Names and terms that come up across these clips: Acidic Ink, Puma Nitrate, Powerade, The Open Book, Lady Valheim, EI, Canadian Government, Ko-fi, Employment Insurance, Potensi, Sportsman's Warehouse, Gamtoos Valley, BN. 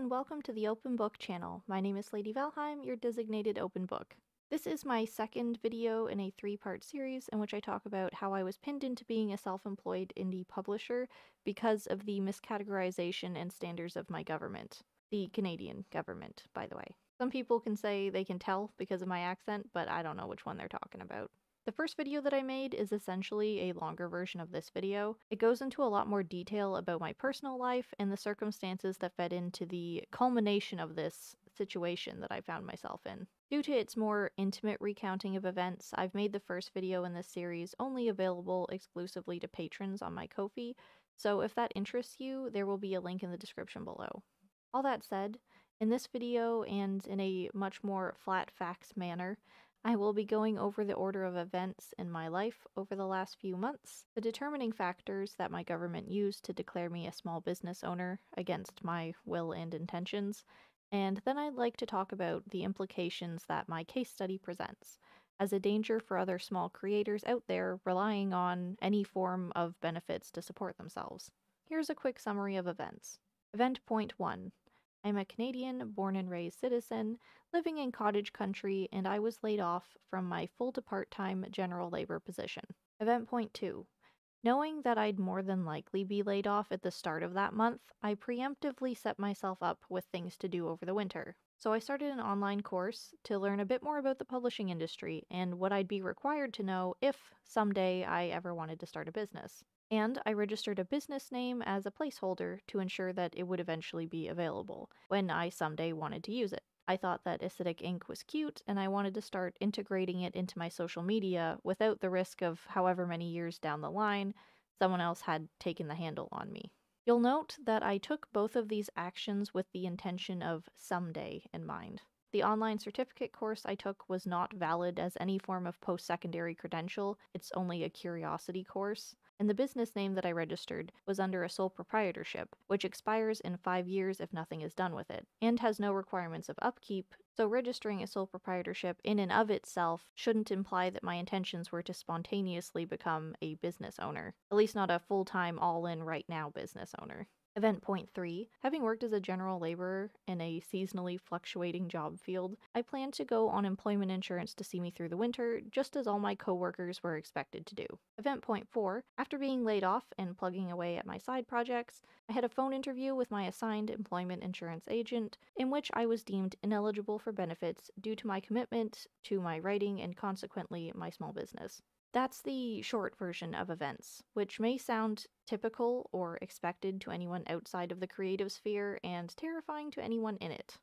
and welcome to the Open Book channel. My name is Lady Valheim, your designated Open Book. This is my second video in a three-part series in which I talk about how I was pinned into being a self-employed indie publisher because of the miscategorization and standards of my government. The Canadian government, by the way. Some people can say they can tell because of my accent, but I don't know which one they're talking about. The first video that I made is essentially a longer version of this video. It goes into a lot more detail about my personal life and the circumstances that fed into the culmination of this situation that I found myself in. Due to its more intimate recounting of events, I've made the first video in this series only available exclusively to patrons on my Ko-fi, so if that interests you, there will be a link in the description below. All that said, in this video and in a much more flat facts manner, I will be going over the order of events in my life over the last few months, the determining factors that my government used to declare me a small business owner against my will and intentions, and then I'd like to talk about the implications that my case study presents as a danger for other small creators out there relying on any form of benefits to support themselves. Here's a quick summary of events. Event point 1. I'm a Canadian, born and raised citizen, living in cottage country, and I was laid off from my full to part-time general labor position. Event point 2. Knowing that I'd more than likely be laid off at the start of that month, I preemptively set myself up with things to do over the winter. So I started an online course to learn a bit more about the publishing industry and what I'd be required to know if someday I ever wanted to start a business. And I registered a business name as a placeholder to ensure that it would eventually be available when I someday wanted to use it. I thought that Acidic Ink was cute, and I wanted to start integrating it into my social media without the risk of however many years down the line someone else had taken the handle on me. You'll note that I took both of these actions with the intention of someday in mind. The online certificate course I took was not valid as any form of post-secondary credential, it's only a curiosity course, and the business name that I registered was under a sole proprietorship, which expires in 5 years if nothing is done with it, and has no requirements of upkeep, so registering a sole proprietorship in and of itself shouldn't imply that my intentions were to spontaneously become a business owner, at least not a full-time, all-in right-now business owner. Event point 3. Having worked as a general laborer in a seasonally fluctuating job field, I planned to go on employment insurance to see me through the winter, just as all my coworkers were expected to do. Event point 4. After being laid off and plugging away at my side projects, I had a phone interview with my assigned employment insurance agent, in which I was deemed ineligible for benefits due to my commitment to my writing and consequently my small business. That's the short version of events, which may sound typical or expected to anyone outside of the creative sphere and terrifying to anyone in it.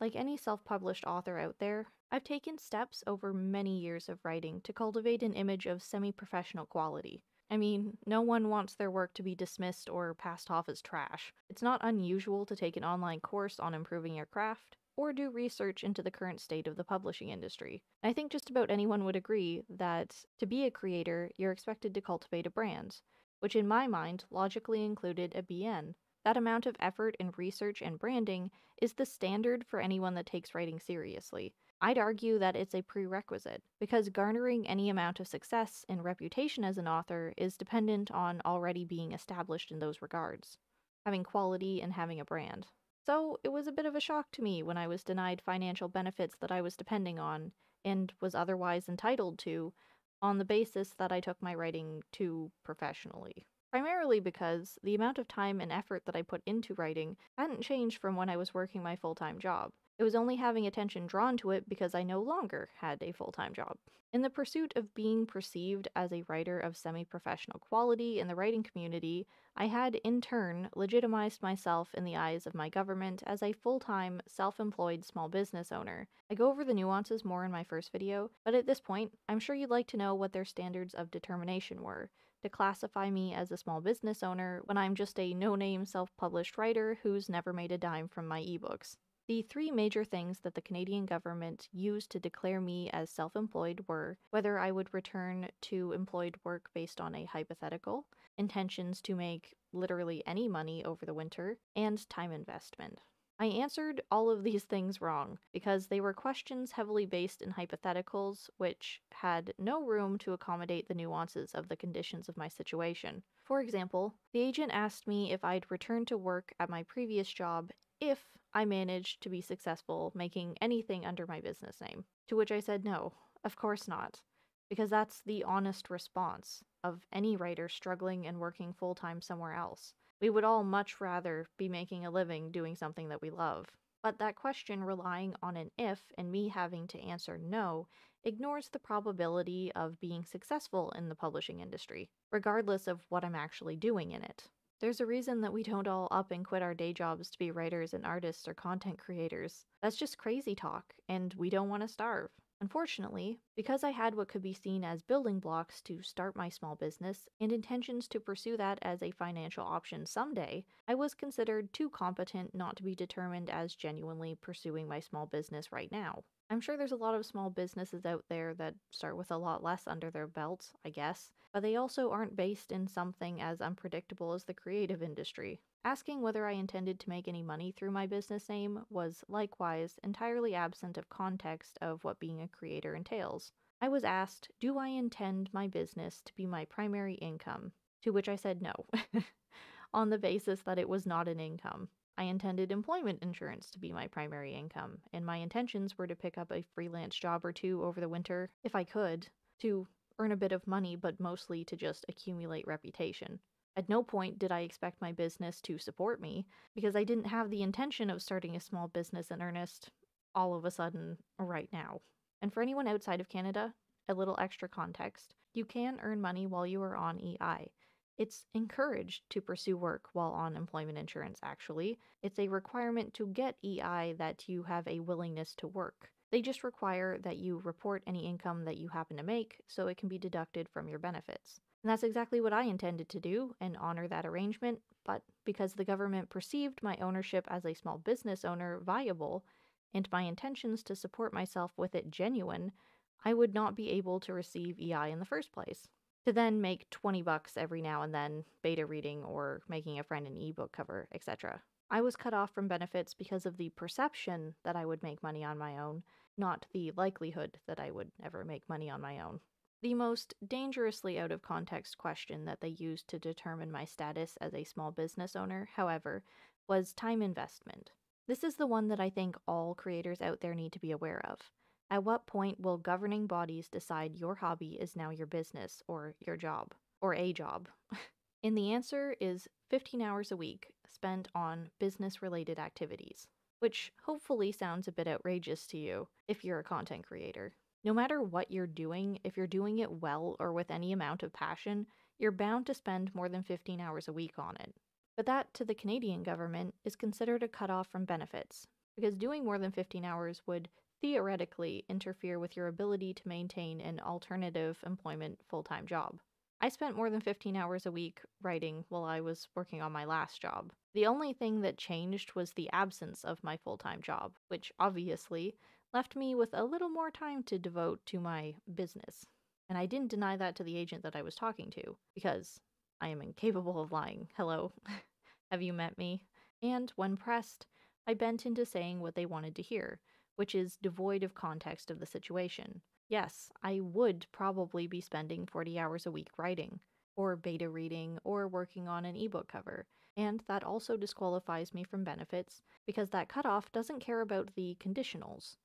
Like any self-published author out there, I've taken steps over many years of writing to cultivate an image of semi-professional quality. I mean, no one wants their work to be dismissed or passed off as trash. It's not unusual to take an online course on improving your craft, or do research into the current state of the publishing industry. I think just about anyone would agree that to be a creator, you're expected to cultivate a brand, which in my mind logically included a BN. That amount of effort in research and branding is the standard for anyone that takes writing seriously. I'd argue that it's a prerequisite, because garnering any amount of success and reputation as an author is dependent on already being established in those regards, having quality and having a brand. So it was a bit of a shock to me when I was denied financial benefits that I was depending on, and was otherwise entitled to, on the basis that I took my writing too professionally. Primarily because the amount of time and effort that I put into writing hadn't changed from when I was working my full-time job. It was only having attention drawn to it because I no longer had a full-time job. In the pursuit of being perceived as a writer of semi-professional quality in the writing community, I had, in turn, legitimized myself in the eyes of my government as a full-time, self-employed small business owner. I go over the nuances more in my first video, but at this point, I'm sure you'd like to know what their standards of determination were, to classify me as a small business owner when I'm just a no-name self-published writer who's never made a dime from my ebooks. The three major things that the Canadian government used to declare me as self-employed were whether I would return to employed work based on a hypothetical, intentions to make literally any money over the winter, and time investment. I answered all of these things wrong, because they were questions heavily based in hypotheticals, which had no room to accommodate the nuances of the conditions of my situation. For example, the agent asked me if I'd return to work at my previous job if I managed to be successful making anything under my business name. To which I said, no, of course not. Because that's the honest response of any writer struggling and working full-time somewhere else. We would all much rather be making a living doing something that we love. But that question relying on an if and me having to answer no ignores the probability of being successful in the publishing industry, regardless of what I'm actually doing in it. There's a reason that we don't all up and quit our day jobs to be writers and artists or content creators. That's just crazy talk, and we don't want to starve. Unfortunately, because I had what could be seen as building blocks to start my small business and intentions to pursue that as a financial option someday, I was considered too competent not to be determined as genuinely pursuing my small business right now. I'm sure there's a lot of small businesses out there that start with a lot less under their belt, I guess, but they also aren't based in something as unpredictable as the creative industry. Asking whether I intended to make any money through my business name was, likewise, entirely absent of context of what being a creator entails. I was asked, do I intend my business to be my primary income? To which I said no, on the basis that it was not an income. I intended employment insurance to be my primary income, and my intentions were to pick up a freelance job or two over the winter, if I could, to earn a bit of money, but mostly to just accumulate reputation. At no point did I expect my business to support me, because I didn't have the intention of starting a small business in earnest all of a sudden right now. And for anyone outside of Canada, a little extra context, you can earn money while you are on EI. It's encouraged to pursue work while on employment insurance, actually. It's a requirement to get EI that you have a willingness to work. They just require that you report any income that you happen to make so it can be deducted from your benefits. And that's exactly what I intended to do and honor that arrangement, but because the government perceived my ownership as a small business owner viable and my intentions to support myself with it genuine, I would not be able to receive EI in the first place. To then make 20 bucks every now and then beta reading or making a friend an ebook cover, etc. I was cut off from benefits because of the perception that I would make money on my own, not the likelihood that I would ever make money on my own. The most dangerously out of context question that they used to determine my status as a small business owner, however, was time investment. This is the one that I think all creators out there need to be aware of. At what point will governing bodies decide your hobby is now your business or your job or a job? And the answer is 15 hours a week spent on business-related activities, which hopefully sounds a bit outrageous to you if you're a content creator. No matter what you're doing, if you're doing it well or with any amount of passion, you're bound to spend more than 15 hours a week on it. But that, to the Canadian government, is considered a cutoff from benefits, because doing more than 15 hours would theoretically interfere with your ability to maintain an alternative employment full-time job. I spent more than 15 hours a week writing while I was working on my last job. The only thing that changed was the absence of my full-time job, which obviously left me with a little more time to devote to my business. And I didn't deny that to the agent that I was talking to, because I am incapable of lying. Hello, have you met me? And when pressed, I bent into saying what they wanted to hear, which is devoid of context of the situation. Yes, I would probably be spending 40 hours a week writing, or beta reading, or working on an ebook cover. And that also disqualifies me from benefits, because that cutoff doesn't care about the conditionals,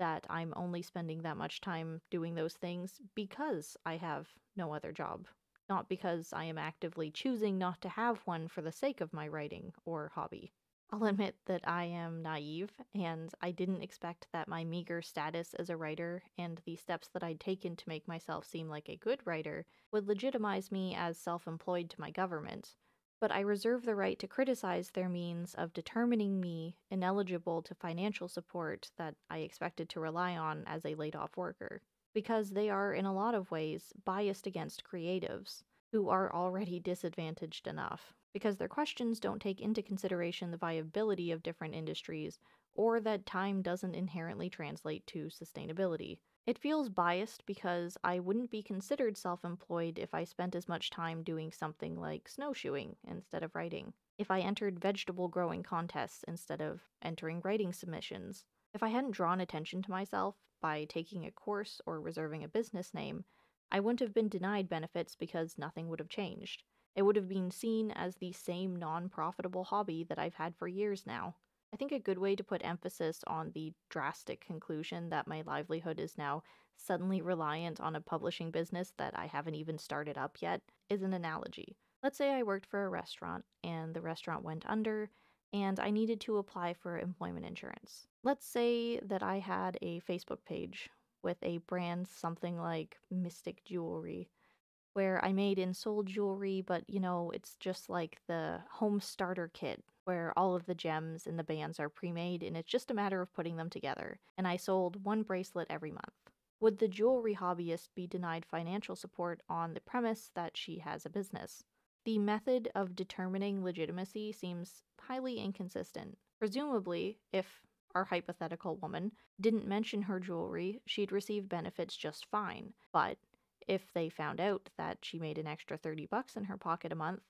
that I'm only spending that much time doing those things because I have no other job, not because I am actively choosing not to have one for the sake of my writing or hobby. I'll admit that I am naive, and I didn't expect that my meager status as a writer and the steps that I'd taken to make myself seem like a good writer would legitimize me as self-employed to my government, but I reserve the right to criticize their means of determining me ineligible to financial support that I expected to rely on as a laid-off worker, because they are in a lot of ways biased against creatives, who are already disadvantaged enough, because their questions don't take into consideration the viability of different industries, or that time doesn't inherently translate to sustainability. It feels biased because I wouldn't be considered self-employed if I spent as much time doing something like snowshoeing instead of writing, if I entered vegetable growing contests instead of entering writing submissions, if I hadn't drawn attention to myself by taking a course or reserving a business name, I wouldn't have been denied benefits because nothing would have changed. It would have been seen as the same non-profitable hobby that I've had for years now. I think a good way to put emphasis on the drastic conclusion that my livelihood is now suddenly reliant on a publishing business that I haven't even started up yet is an analogy. Let's say I worked for a restaurant and the restaurant went under and I needed to apply for employment insurance. Let's say that I had a Facebook page with a brand something like Mystic Jewelry, where I made and sold jewelry, but you know, it's just like the home starter kit where all of the gems and the bands are pre-made and it's just a matter of putting them together. And I sold one bracelet every month. Would the jewelry hobbyist be denied financial support on the premise that she has a business? The method of determining legitimacy seems highly inconsistent. Presumably, if our hypothetical woman didn't mention her jewelry, she'd receive benefits just fine, but if they found out that she made an extra $30 in her pocket a month,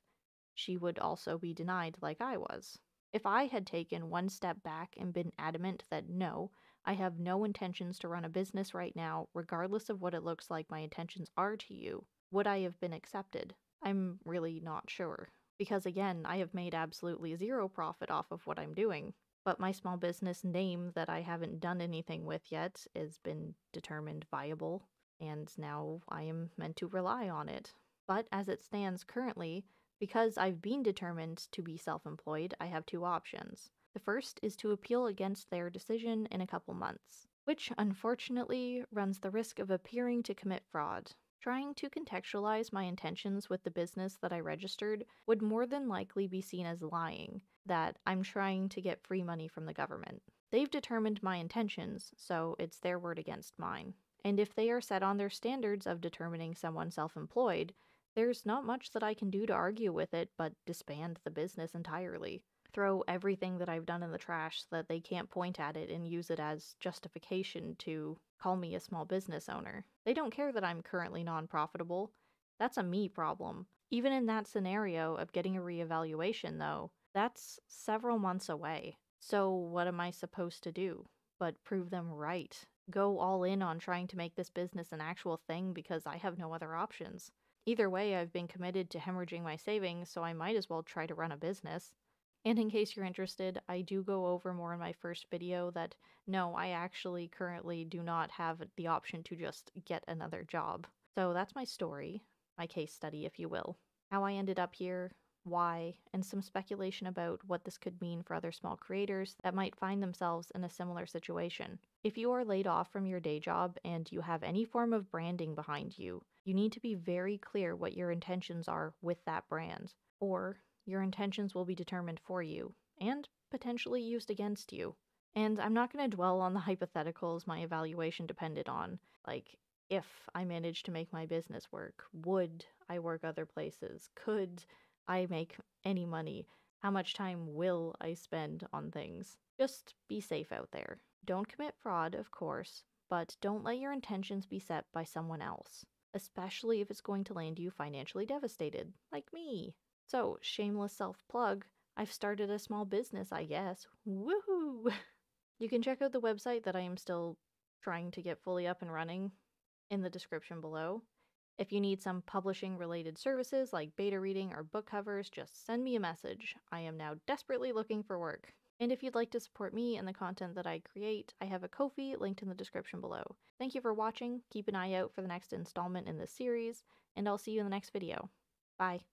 she would also be denied like I was. If I had taken one step back and been adamant that no, I have no intentions to run a business right now, regardless of what it looks like my intentions are to you, would I have been accepted? I'm really not sure. Because again, I have made absolutely zero profit off of what I'm doing. But my small business name that I haven't done anything with yet has been determined viable, and now I am meant to rely on it. But as it stands currently, because I've been determined to be self-employed, I have two options. The first is to appeal against their decision in a couple months, which unfortunately runs the risk of appearing to commit fraud. Trying to contextualize my intentions with the business that I registered would more than likely be seen as lying, that I'm trying to get free money from the government. They've determined my intentions, so it's their word against mine. And if they are set on their standards of determining someone self-employed, there's not much that I can do to argue with it but disband the business entirely. Throw everything that I've done in the trash so that they can't point at it and use it as justification to call me a small business owner. They don't care that I'm currently non-profitable. That's a me problem. Even in that scenario of getting a reevaluation, though, that's several months away. So what am I supposed to do but prove them right? Go all in on trying to make this business an actual thing because I have no other options. Either way, I've been committed to hemorrhaging my savings, so I might as well try to run a business. And in case you're interested, I do go over more in my first video that no, I actually currently do not have the option to just get another job. So that's my story, my case study if you will. How I ended up here, why, and some speculation about what this could mean for other small creators that might find themselves in a similar situation. If you are laid off from your day job and you have any form of branding behind you, you need to be very clear what your intentions are with that brand, or your intentions will be determined for you, and potentially used against you. And I'm not going to dwell on the hypotheticals my evaluation depended on, like, if I managed to make my business work, would I work other places, could I make any money? How much time will I spend on things? Just be safe out there. Don't commit fraud, of course, but don't let your intentions be set by someone else, especially if it's going to land you financially devastated, like me. So, shameless self-plug, I've started a small business, I guess. Woohoo! You can check out the website that I am still trying to get fully up and running in the description below. If you need some publishing-related services like beta reading or book covers, just send me a message. I am now desperately looking for work. And if you'd like to support me and the content that I create, I have a Ko-fi linked in the description below. Thank you for watching, keep an eye out for the next installment in this series, and I'll see you in the next video. Bye.